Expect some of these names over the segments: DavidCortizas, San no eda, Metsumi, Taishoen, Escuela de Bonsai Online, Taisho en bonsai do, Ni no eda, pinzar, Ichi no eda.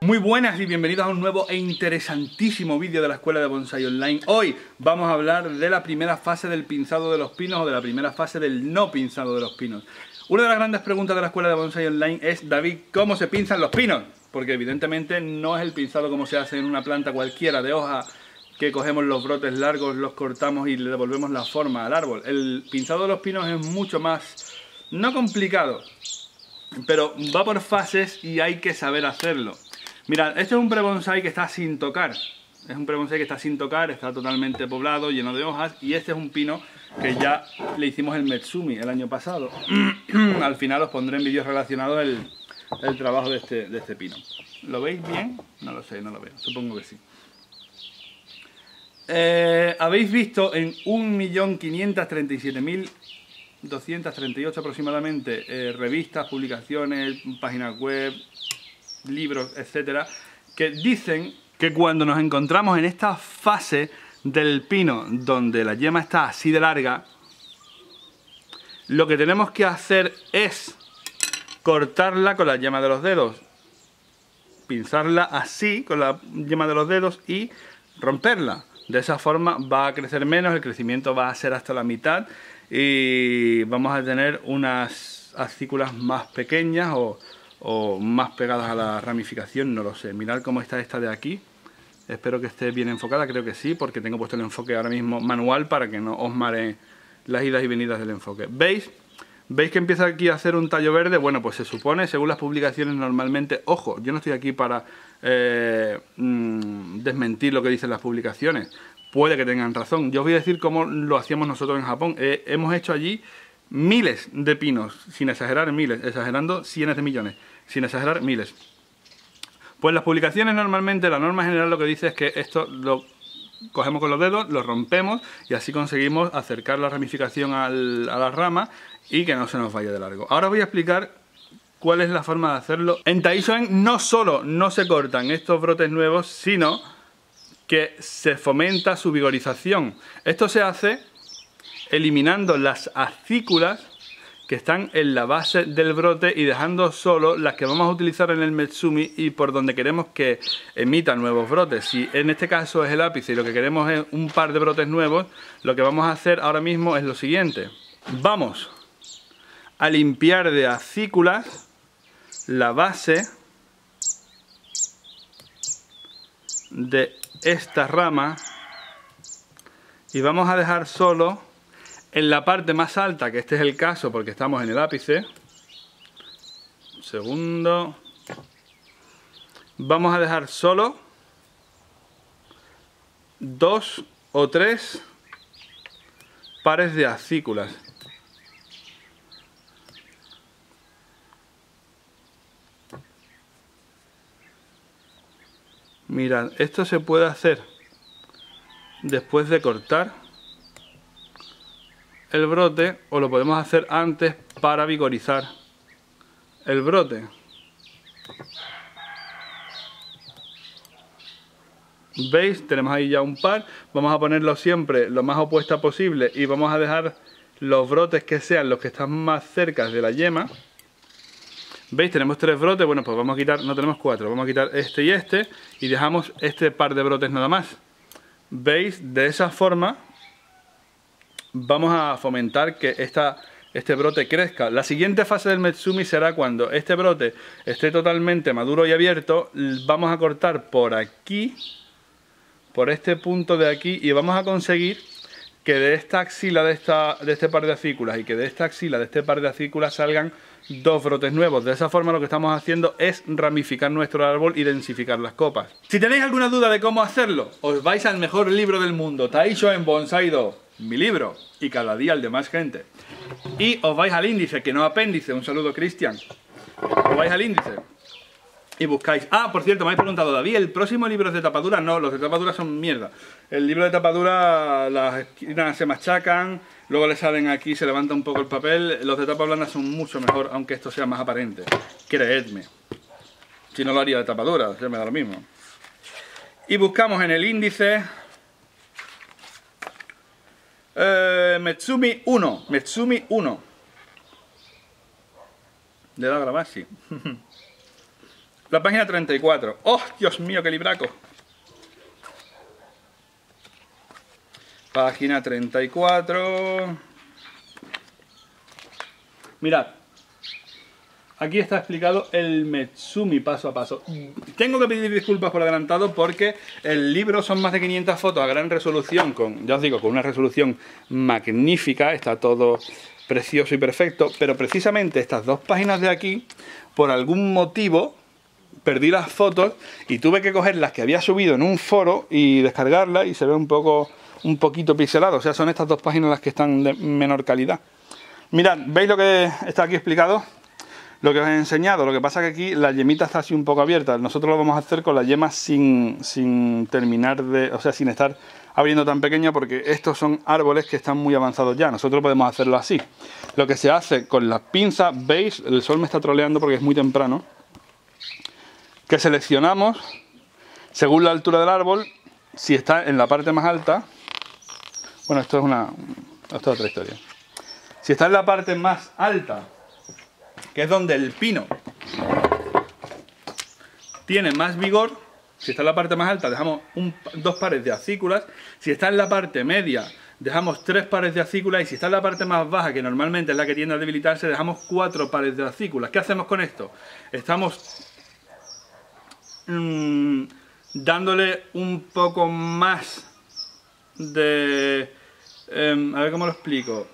Muy buenas y bienvenidos a un nuevo e interesantísimo vídeo de la Escuela de Bonsai Online. Hoy vamos a hablar de la primera fase del pinzado de los pinos o de la primera fase del no pinzado de los pinos. Una de las grandes preguntas de la Escuela de Bonsai Online es, David, ¿cómo se pinzan los pinos? Porque evidentemente no es el pinzado como se hace en una planta cualquiera de hoja, que cogemos los brotes largos, los cortamos y le devolvemos la forma al árbol. El pinzado de los pinos es mucho más, no complicado, pero va por fases y hay que saber hacerlo. Mirad, este es un prebonsai que está sin tocar, es un prebonsai que está sin tocar, está totalmente poblado, lleno de hojas, y este es un pino que ya le hicimos el Metsumi el año pasado. Al final os pondré en vídeos relacionados el trabajo de este pino. ¿Lo veis bien? No lo sé, no lo veo, supongo que sí. Habéis visto en 1.537.238 aproximadamente revistas, publicaciones, páginas web, libros, etcétera, que dicen que cuando nos encontramos en esta fase del pino donde la yema está así de larga, lo que tenemos que hacer es cortarla con la yema de los dedos, pinzarla así con la yema de los dedos y romperla. De esa forma va a crecer menos, el crecimiento va a ser hasta la mitad y vamos a tener unas acículas más pequeñas o más pegadas a la ramificación, no lo sé. Mirad cómo está esta de aquí. Espero que esté bien enfocada, creo que sí, porque tengo puesto el enfoque ahora mismo manual para que no os mareen las idas y venidas del enfoque. ¿Veis? ¿Veis que empieza aquí a hacer un tallo verde? Bueno, pues se supone, según las publicaciones normalmente... Ojo, yo no estoy aquí para desmentir lo que dicen las publicaciones. Puede que tengan razón. Yo os voy a decir cómo lo hacíamos nosotros en Japón. Hemos hecho allí miles de pinos, sin exagerar miles, exagerando cientos de millones, sin exagerar miles. Pues las publicaciones normalmente, la norma general lo que dice es que esto lo cogemos con los dedos, lo rompemos y así conseguimos acercar la ramificación a la rama y que no se nos vaya de largo. Ahora os voy a explicar cuál es la forma de hacerlo. En Taishoen no solo no se cortan estos brotes nuevos, sino que se fomenta su vigorización. Esto se hace eliminando las acículas que están en la base del brote y dejando solo las que vamos a utilizar en el Metsumi y por donde queremos que emita nuevos brotes. Si en este caso es el ápice y lo que queremos es un par de brotes nuevos, lo que vamos a hacer ahora mismo es lo siguiente. Vamos a limpiar de acículas la base de esta rama y vamos a dejar solo en la parte más alta, que este es el caso porque estamos en el ápice. Un segundo. Vamos a dejar solo dos o tres pares de acículas. Mirad, esto se puede hacer después de cortar el brote o lo podemos hacer antes para vigorizar el brote. ¿Veis? Tenemos ahí ya un par. Vamos a ponerlo siempre lo más opuesta posible y vamos a dejar los brotes que sean los que están más cerca de la yema. ¿Veis? Tenemos tres brotes. Bueno, pues vamos a quitar, no tenemos cuatro, vamos a quitar este y este y dejamos este par de brotes nada más. ¿Veis? De esa forma vamos a fomentar que este brote crezca. La siguiente fase del Metsumi será cuando este brote esté totalmente maduro y abierto. Vamos a cortar por aquí, por este punto de aquí, y vamos a conseguir que de esta axila de este par de acículas y que de esta axila de este par de acículas salgan dos brotes nuevos. De esa forma lo que estamos haciendo es ramificar nuestro árbol y densificar las copas. Si tenéis alguna duda de cómo hacerlo, os vais al mejor libro del mundo, Taisho en bonsai do, mi libro, y cada día el de más gente. Y os vais al índice, que no apéndice, un saludo Cristian. Os vais al índice y buscáis. Ah, por cierto, me habéis preguntado, David, ¿el próximo libro es de tapadura? No, los de tapadura son mierda. El libro de tapadura, las esquinas se machacan, luego le salen aquí, se levanta un poco el papel. Los de tapa blanda son mucho mejor, aunque esto sea más aparente, creedme. Si no lo haría de tapadura, se me da lo mismo. Y buscamos en el índice Metsumi 1, Metsumi 1. Le da a grabar, sí. La página 34. ¡Oh, Dios mío, qué libraco! Página 34. Mirad. Aquí está explicado el Metsumi paso a paso. Tengo que pedir disculpas por adelantado porque el libro son más de 500 fotos a gran resolución, con, ya os digo, con una resolución magnífica, está todo precioso y perfecto, pero precisamente estas dos páginas de aquí, por algún motivo, perdí las fotos y tuve que coger las que había subido en un foro y descargarlas y se ve un poco, un poquito pixelado, o sea, son estas dos páginas las que están de menor calidad. Mirad, ¿veis lo que está aquí explicado? Lo que os he enseñado, lo que pasa es que aquí la yemita está así un poco abierta. Nosotros lo vamos a hacer con la yema sin terminar de... O sea, sin estar abriendo tan pequeña, porque estos son árboles que están muy avanzados ya. Nosotros podemos hacerlo así. Lo que se hace con las pinzas, veis, el sol me está troleando porque es muy temprano, que seleccionamos según la altura del árbol, si está en la parte más alta... Bueno, esto es una... Esto es otra historia. Si está en la parte más alta, que es donde el pino tiene más vigor, si está en la parte más alta dejamos dos pares de acículas, si está en la parte media dejamos tres pares de acículas y si está en la parte más baja, que normalmente es la que tiende a debilitarse, dejamos cuatro pares de acículas. ¿Qué hacemos con esto? Estamos dándole un poco más de... a ver cómo lo explico,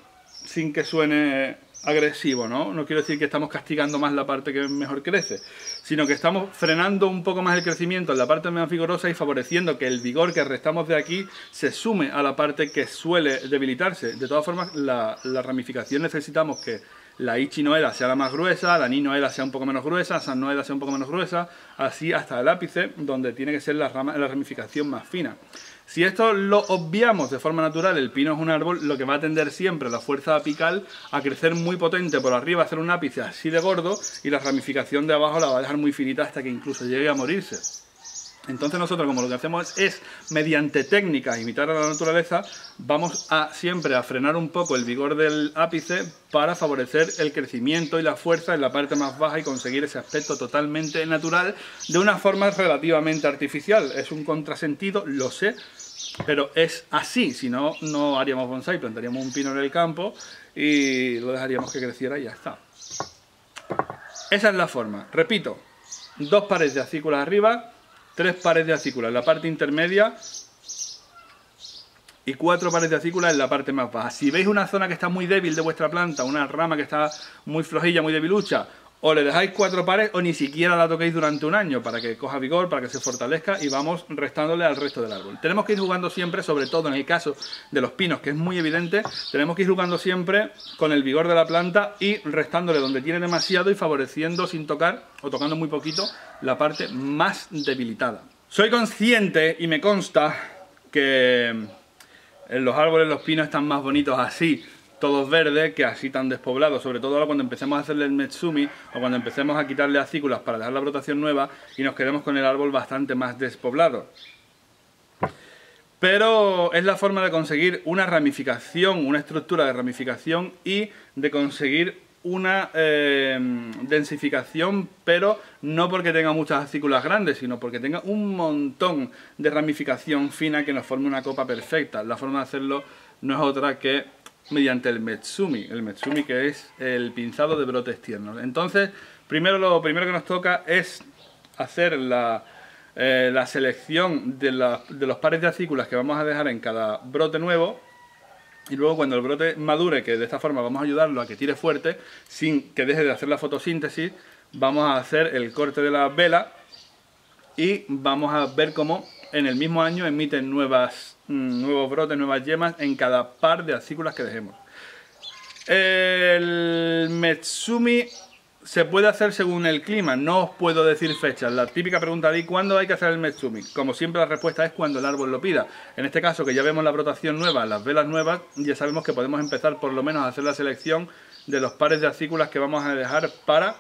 sin que suene... agresivo, ¿no? No quiero decir que estamos castigando más la parte que mejor crece, sino que estamos frenando un poco más el crecimiento en la parte más vigorosa y favoreciendo que el vigor que restamos de aquí se sume a la parte que suele debilitarse. De todas formas, la ramificación necesitamos que la Ichi no eda sea la más gruesa, la Ni no eda sea un poco menos gruesa, San no eda sea un poco menos gruesa, así hasta el ápice, donde tiene que ser la ramificación más fina. Si esto lo obviamos de forma natural, el pino es un árbol, lo que va a tender siempre la fuerza apical a crecer muy potente por arriba, hacer un ápice así de gordo, y la ramificación de abajo la va a dejar muy finita hasta que incluso llegue a morirse. Entonces nosotros, como lo que hacemos es mediante técnicas imitar a la naturaleza, vamos a siempre a frenar un poco el vigor del ápice para favorecer el crecimiento y la fuerza en la parte más baja y conseguir ese aspecto totalmente natural de una forma relativamente artificial. Es un contrasentido, lo sé, pero es así. Si no, no haríamos bonsai, plantaríamos un pino en el campo y lo dejaríamos que creciera y ya está. Esa es la forma. Repito, dos pares de acículas arriba, tres pares de acículas en la parte intermedia y cuatro pares de acículas en la parte más baja. Si veis una zona que está muy débil de vuestra planta, una rama que está muy flojilla, muy debilucha, o le dejáis cuatro pares o ni siquiera la toquéis durante un año para que coja vigor, para que se fortalezca, y vamos restándole al resto del árbol. Tenemos que ir jugando siempre, sobre todo en el caso de los pinos, que es muy evidente, tenemos que ir jugando siempre con el vigor de la planta y restándole donde tiene demasiado y favoreciendo sin tocar o tocando muy poquito la parte más debilitada. Soy consciente y me consta que los árboles, los pinos están más bonitos así, todos verdes, que así tan despoblados, sobre todo ahora cuando empecemos a hacerle el Metsumi o cuando empecemos a quitarle acículas para dejar la brotación nueva y nos quedemos con el árbol bastante más despoblado. Pero es la forma de conseguir una ramificación, una estructura de ramificación y de conseguir una densificación, pero no porque tenga muchas acículas grandes, sino porque tenga un montón de ramificación fina que nos forme una copa perfecta. La forma de hacerlo no es otra que mediante el Metsumi que es el pinzado de brotes tiernos. Entonces, lo primero que nos toca es hacer la selección de los pares de acículas que vamos a dejar en cada brote nuevo, y luego cuando el brote madure, que de esta forma vamos a ayudarlo a que tire fuerte, sin que deje de hacer la fotosíntesis, vamos a hacer el corte de la vela y vamos a ver cómo en el mismo año emiten nuevos brotes, nuevas yemas en cada par de acículas que dejemos. El Metsumi se puede hacer según el clima, no os puedo decir fechas. La típica pregunta de ¿cuándo hay que hacer el Metsumi? Como siempre la respuesta es cuando el árbol lo pida. En este caso, que ya vemos la brotación nueva, las velas nuevas, ya sabemos que podemos empezar por lo menos a hacer la selección de los pares de acículas que vamos a dejar para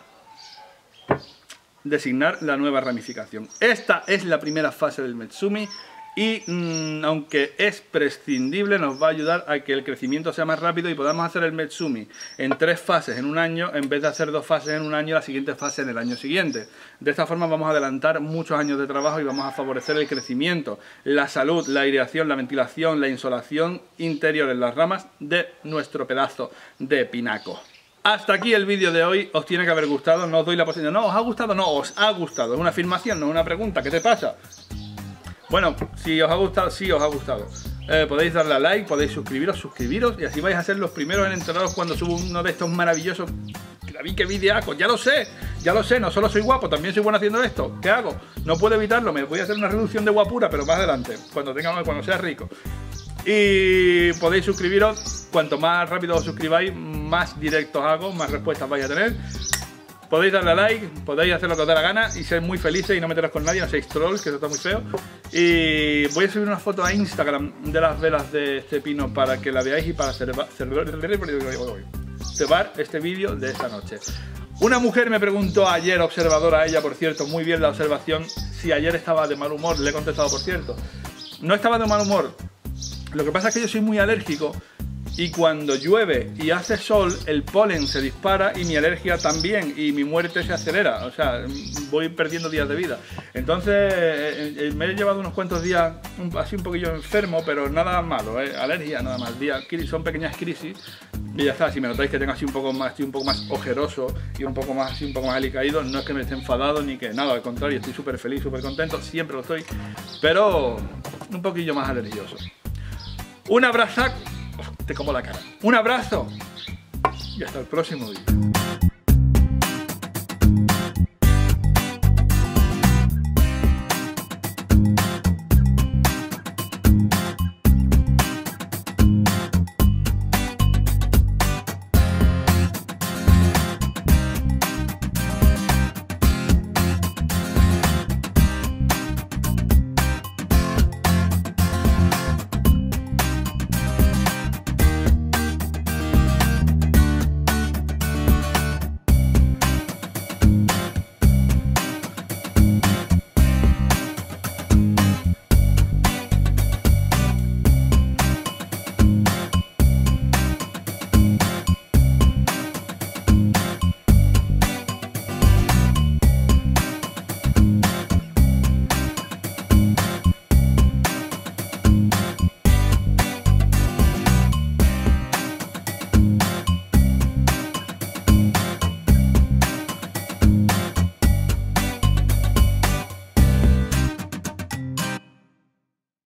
designar la nueva ramificación. Esta es la primera fase del Metsumi y aunque es prescindible, nos va a ayudar a que el crecimiento sea más rápido y podamos hacer el Metsumi en 3 fases en un año, en vez de hacer 2 fases en un año, la siguiente fase en el año siguiente. De esta forma vamos a adelantar muchos años de trabajo y vamos a favorecer el crecimiento, la salud, la aireación, la ventilación, la insolación interior en las ramas de nuestro pedazo de pinaco. Hasta aquí el vídeo de hoy, os tiene que haber gustado, no os doy la posibilidad, no, os ha gustado, no, os ha gustado, es una afirmación, no es una pregunta, ¿qué te pasa? Bueno, si os ha gustado, sí os ha gustado. Podéis darle a like, podéis suscribiros y así vais a ser los primeros en enteraros cuando subo uno de estos maravillosos... ¡Qué videacos! Ya lo sé, no solo soy guapo, también soy bueno haciendo esto. ¿Qué hago? No puedo evitarlo, me voy a hacer una reducción de guapura, pero más adelante, cuando sea rico. Y podéis suscribiros, cuanto más rápido os suscribáis, más directos hago, más respuestas vais a tener. Podéis darle a like, podéis hacer lo que os dé la gana y ser muy felices y no meteros con nadie, no seáis trolls, que eso está muy feo. Y voy a subir una foto a Instagram de las velas de este pino para que la veáis y para cerrar este vídeo de esta noche. Una mujer me preguntó ayer, observadora a ella, por cierto, muy bien la observación, si ayer estaba de mal humor. Le he contestado, por cierto, no estaba de mal humor. Lo que pasa es que yo soy muy alérgico y cuando llueve y hace sol, el polen se dispara y mi alergia también y mi muerte se acelera. O sea, voy perdiendo días de vida. Entonces, me he llevado unos cuantos días así un poquillo enfermo, pero nada malo, ¿eh? Alergia, nada más. Son pequeñas crisis y ya está. Si me notáis que tengo así estoy un poco más ojeroso y un poco más alicaído, no es que me esté enfadado ni que nada, al contrario, estoy súper feliz, súper contento, siempre lo estoy, pero un poquillo más alergioso. Un abrazo, te como la cara. Un abrazo y hasta el próximo vídeo.